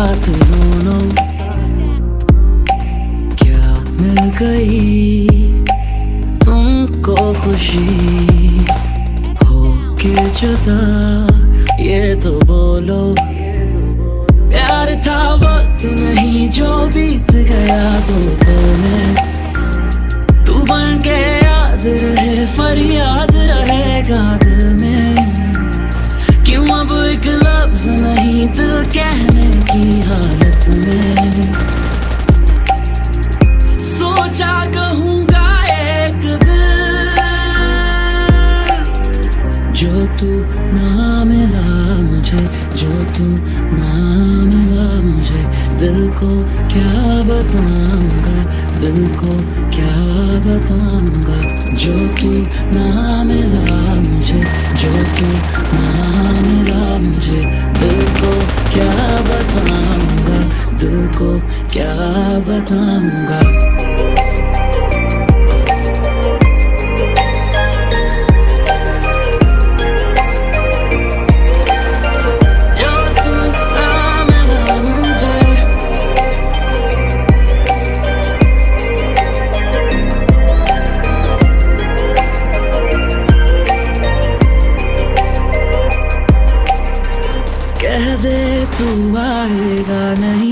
रात दोनों क्या मिल गई तुमको खुशी हो के जुदा ये तो बोलो प्यार था वक्त नहीं जो बीत गया तो तू बन के याद रहे फरियाद रहेगा दिल में क्यों अब एक लफ्ज नहीं दिल कहने की हालत में सोचा कहूंगा एक दिन जो तू ना मिला मुझे जो तू ना मिला मुझे दिल को क्या बताऊंगा दिल को क्या बताऊंगा जो तू ना मिला मुझे जो तू ना मिला मुझे दिल को क्या बताऊंगा दिल को क्या बताऊंगा तू आएगा नहीं